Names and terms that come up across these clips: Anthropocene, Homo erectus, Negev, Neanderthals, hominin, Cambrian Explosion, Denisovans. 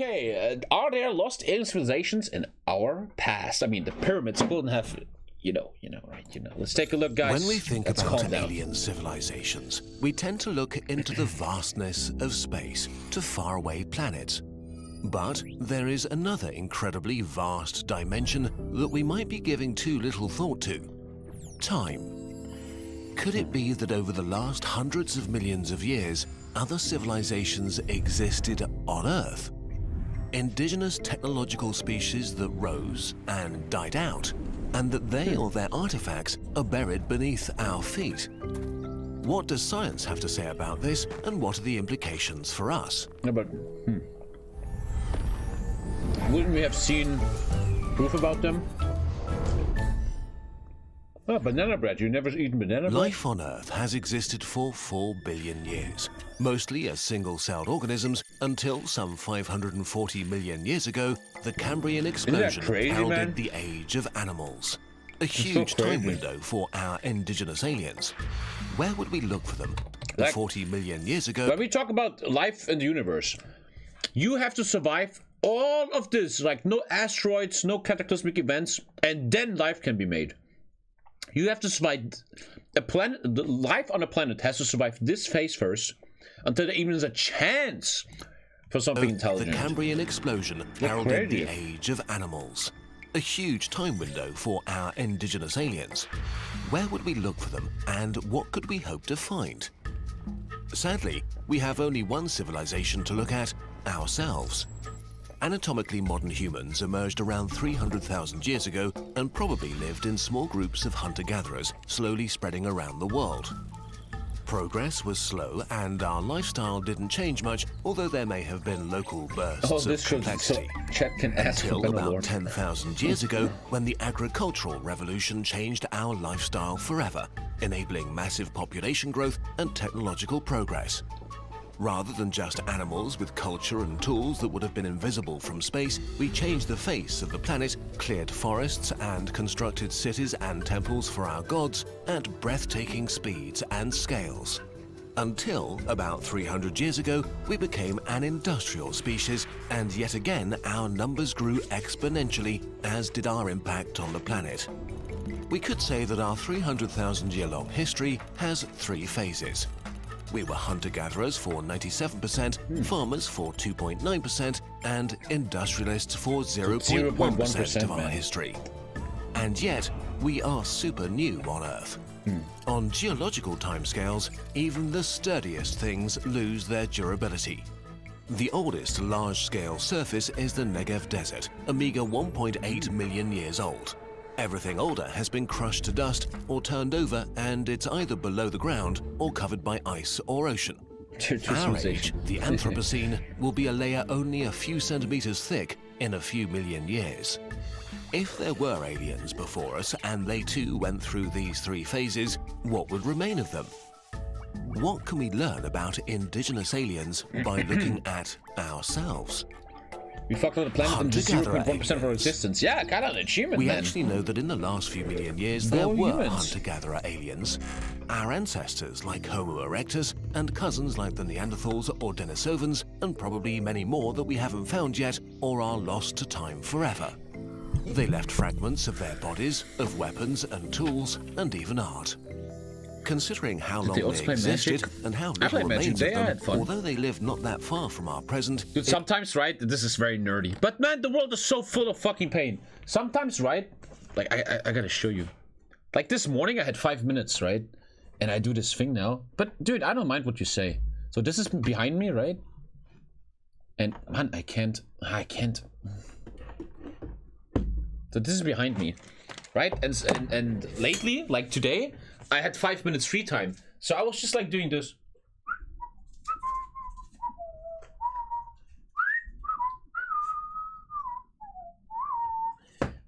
Okay, are there lost alien civilizations in our past? I mean, the pyramids couldn't have... You know, right? Let's take a look, guys. When we think about alien civilizations, we tend to look into the vastness of space to faraway planets. But there is another incredibly vast dimension that we might be giving too little thought to. Time. Could it be that over the last hundreds of millions of years, other civilizations existed on Earth? Indigenous technological species that rose and died out, and that they or their artifacts are buried beneath our feet. What does science have to say about this, and what are the implications for us? Yeah, but, wouldn't we have seen proof about them? Oh, banana bread. You've never eaten banana bread? Life on Earth has existed for 4 billion years, mostly as single-celled organisms, until some 540 million years ago, the Cambrian Explosion heralded the age of animals. A huge time window for our indigenous aliens. Where would we look for them? Like, 40 million years ago... When we talk about life in the universe, you have to survive all of this, like no asteroids, no cataclysmic events, and then life can be made. You have to survive a planet. The life on a planet has to survive this phase first, until there even is a chance for something intelligent. The Cambrian Explosion heralded the age of animals, a huge time window for our indigenous aliens. Where would we look for them, and what could we hope to find? Sadly, we have only one civilization to look at: ourselves. Anatomically modern humans emerged around 300,000 years ago and probably lived in small groups of hunter-gatherers, slowly spreading around the world. Progress was slow and our lifestyle didn't change much, although there may have been local bursts of complexity. Until about 10,000 years ago, when the agricultural revolution changed our lifestyle forever, enabling massive population growth and technological progress. Rather than just animals with culture and tools that would have been invisible from space, we changed the face of the planet, cleared forests and constructed cities and temples for our gods at breathtaking speeds and scales. Until, about 300 years ago, we became an industrial species, and yet again our numbers grew exponentially, as did our impact on the planet. We could say that our 300,000-year-long history has three phases. We were hunter-gatherers for 97%, farmers for 2.9%, and industrialists for 0.1% of our history. And yet, we are super new on Earth. On geological timescales, even the sturdiest things lose their durability. The oldest large-scale surface is the Negev Desert, a meager 1.8 million years old. Everything older has been crushed to dust or turned over, and it's either below the ground or covered by ice or ocean. Our age, the Anthropocene, will be a layer only a few centimeters thick in a few million years. If there were aliens before us and they too went through these three phases, what would remain of them? What can we learn about indigenous aliens by looking at ourselves? We fucked on the planet and just 0.1% of our existence. Yeah, kind of an achievement, man. We actually know that in the last few million years there were hunter-gatherer aliens. Our ancestors, like Homo erectus, and cousins like the Neanderthals or Denisovans, and probably many more that we haven't found yet or are lost to time forever. They left fragments of their bodies, of weapons and tools, and even art. Considering how long they existed and how little remains of them, although they lived not that far from our present... Dude, sometimes, right, this is very nerdy, but man, the world is so full of fucking pain. Sometimes, right, like, I gotta show you. Like, this morning I had 5 minutes, right? And I do this thing now. But, dude, I don't mind what you say. So this is behind me, right? And, man, I can't. So this is behind me, right? And lately, like today... I had 5 minutes free time, so I was just like doing this.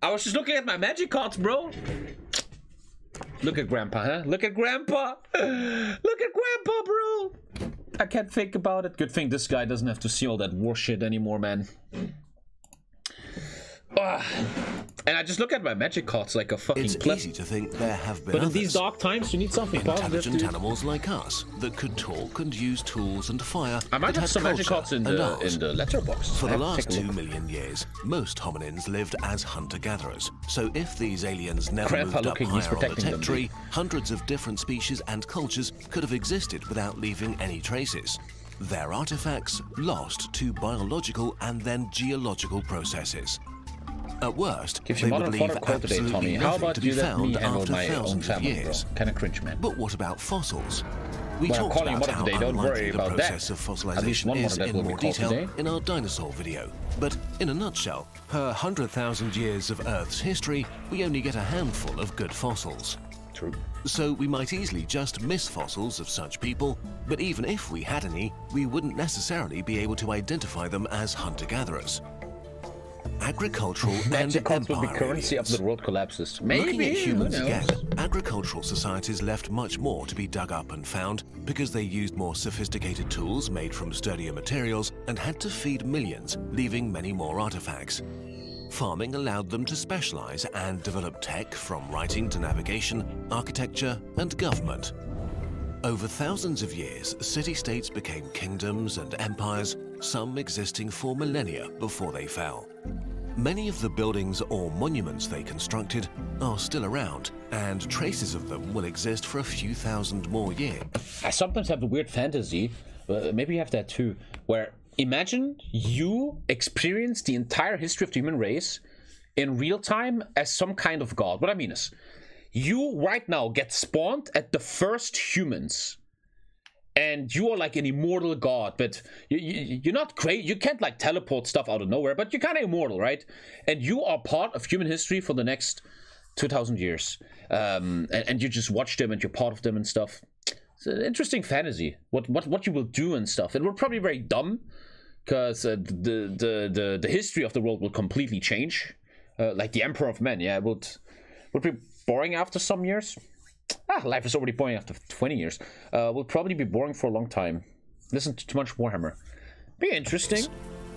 I was just looking at my magic cards, bro. Look at Grandpa, huh? Look at Grandpa. Look at Grandpa, bro. I can't think about it. Good thing this guy doesn't have to see all that war shit anymore, man. Ah. And I just look at my magic cards like a fucking clip. It's easy to think there have been others. In these dark times, you need something positive. Intelligent animals like us that could talk and use tools and fire. I might have some magic cards in the letterbox. For the last 2 million years, most hominins lived as hunter-gatherers. So if these aliens never moved up higher on the tech tree, hundreds of different species and cultures could have existed without leaving any traces. Their artifacts lost to biological and then geological processes. At worst, they would leave absolutely nothing to be found after thousands of years. Kind of cringe, man. But what about fossils? We talked about how unlikely the process of fossilization is in more detail in our dinosaur video. But in a nutshell, per 100,000 years of Earth's history, we only get a handful of good fossils. True. So we might easily just miss fossils of such people, but even if we had any, we wouldn't necessarily be able to identify them as hunter-gatherers. Agricultural and empire currency of the world collapses. Looking at humans again, agricultural societies left much more to be dug up and found because they used more sophisticated tools made from sturdier materials and had to feed millions, leaving many more artifacts. Farming allowed them to specialize and develop tech from writing to navigation, architecture, and government. Over thousands of years, city-states became kingdoms and empires, some existing for millennia before they fell. Many of the buildings or monuments they constructed are still around, and traces of them will exist for a few thousand more years. I sometimes have a weird fantasy, maybe you have that too, where imagine you experience the entire history of the human race in real time as some kind of god. What I mean is, you right now get spawned at the first humans and you are like an immortal god, but you're not great. You can't like teleport stuff out of nowhere, but you're kind of immortal, right? And you are part of human history for the next 2,000 years. And you just watch them and you're part of them and stuff. It's an interesting fantasy, what you will do and stuff. It will probably be very dumb because the history of the world will completely change. Like the Emperor of Men, yeah, it would be boring after some years. Ah, life is already boring after 20 years. Will probably be boring for a long time. Listen to too much Warhammer. Be interesting.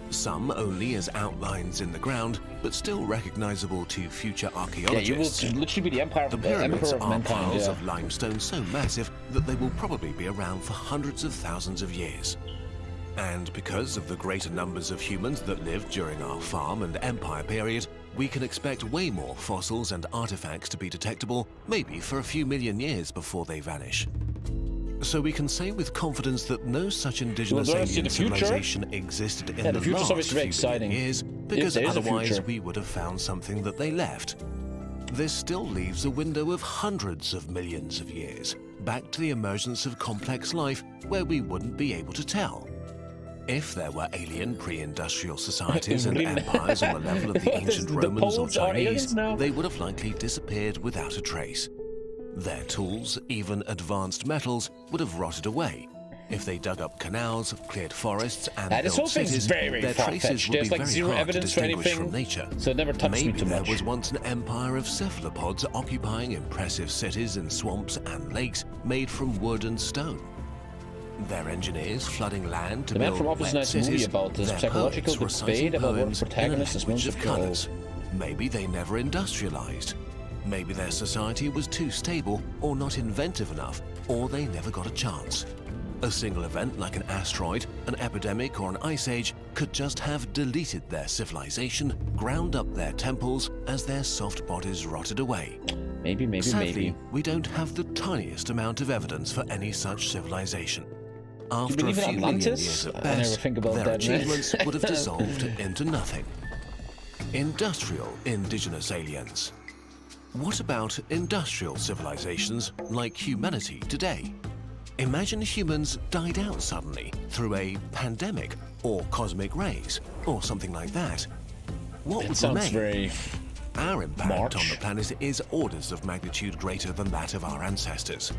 Some only as outlines in the ground, but still recognizable to future archaeologists. Yeah, you will literally be the empire of mankind. Piles of limestone so massive that they will probably be around for hundreds of thousands of years. And because of the greater numbers of humans that lived during our farm and empire period, we can expect way more fossils and artifacts to be detectable, maybe for a few million years before they vanish. So we can say with confidence that no such indigenous alien civilization existed in the last few million years, because otherwise we would have found something that they left. This still leaves a window of hundreds of millions of years, back to the emergence of complex life where we wouldn't be able to tell. If there were alien pre-industrial societies and empires on the level of the ancient Romans or Chinese, they would have likely disappeared without a trace. Their tools, even advanced metals, would have rotted away. If they dug up canals, cleared forests, and built cities, their traces would be very hard to distinguish from nature. So it never touched me too much. Maybe there was once an empire of cephalopods occupying impressive cities in swamps and lakes made from wood and stone. Their engineers flooding land to build wet cities, their poets reciting poems in a language of colours. Maybe they never industrialised. Maybe their society was too stable or not inventive enough, or they never got a chance. A single event like an asteroid, an epidemic or an ice age could just have deleted their civilization, ground up their temples as their soft bodies rotted away. Sadly, we don't have the tiniest amount of evidence for any such civilization. After a few million years at best, their achievements would have dissolved into nothing. Industrial indigenous aliens. What about industrial civilizations like humanity today? Imagine humans died out suddenly through a pandemic or cosmic rays or something like that. What would remain? Our impact on the planet is orders of magnitude greater than that of our ancestors.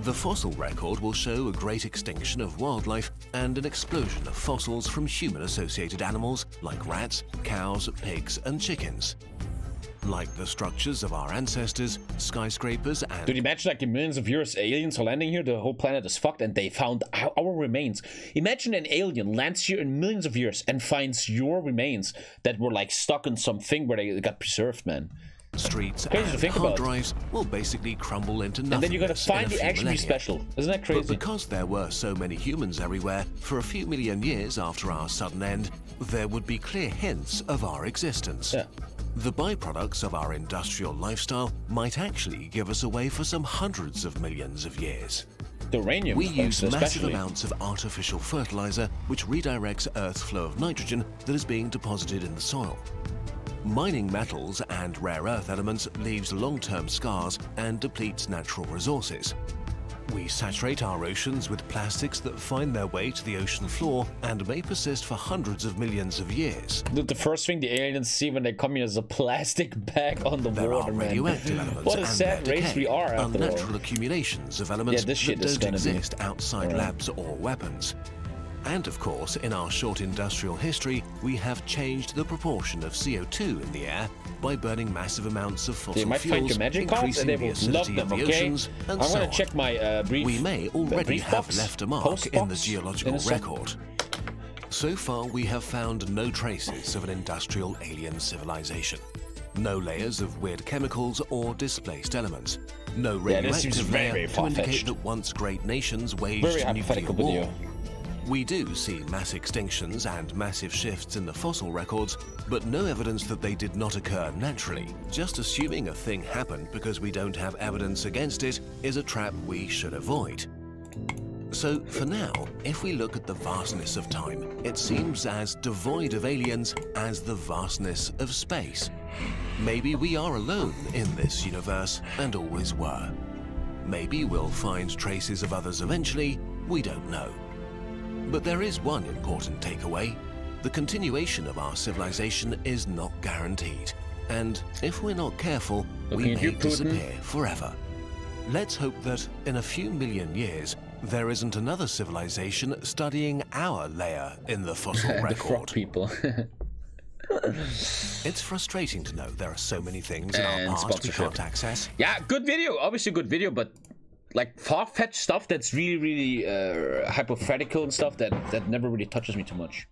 The fossil record will show a great extinction of wildlife and an explosion of fossils from human-associated animals like rats, cows, pigs, and chickens. Like the structures of our ancestors, skyscrapers and... Dude, imagine like the millions of years aliens are landing here, the whole planet is fucked and they found our remains. Imagine an alien lands here in millions of years and finds your remains that were like stuck in something where they got preserved, man. Streets and hard drives will basically crumble into nothing. And then you gotta find the actually special. Isn't that crazy? But because there were so many humans everywhere, for a few million years after our sudden end, there would be clear hints of our existence. Yeah. The byproducts of our industrial lifestyle might actually give us away for some hundreds of millions of years. Uranium, we use massive amounts of artificial fertilizer, which redirects Earth's flow of nitrogen that is being deposited in the soil. Mining metals and rare earth elements leaves long-term scars and depletes natural resources. We saturate our oceans with plastics that find their way to the ocean floor and may persist for hundreds of millions of years. The first thing the aliens see when they come here is a plastic bag on the water, man. What a sad race we are, after all. Unnatural accumulations of elements that don't exist outside labs or weapons. And of course, in our short industrial history, we have changed the proportion of CO2 in the air by burning massive amounts of fossil fuels, increasing the acidity of the oceans, and so on. We may already have left a mark in the geological record. So far, we have found no traces of an industrial alien civilization. No layers of weird chemicals or displaced elements. No radioactive layer to indicate that once great nations waged nuclear war. We do see mass extinctions and massive shifts in the fossil records, but no evidence that they did not occur naturally. Just assuming a thing happened because we don't have evidence against it is a trap we should avoid. So, for now, if we look at the vastness of time, it seems as devoid of aliens as the vastness of space. Maybe we are alone in this universe and always were. Maybe we'll find traces of others eventually, we don't know. But there is one important takeaway. The continuation of our civilization is not guaranteed. And if we're not careful, we may disappear forever. Let's hope that in a few million years, there isn't another civilization studying our layer in the fossil record. The frog people. It's frustrating to know there are so many things in our past we can't access. Yeah, good video. Obviously good video, but... like far-fetched stuff that's really, really hypothetical and stuff that never really touches me too much.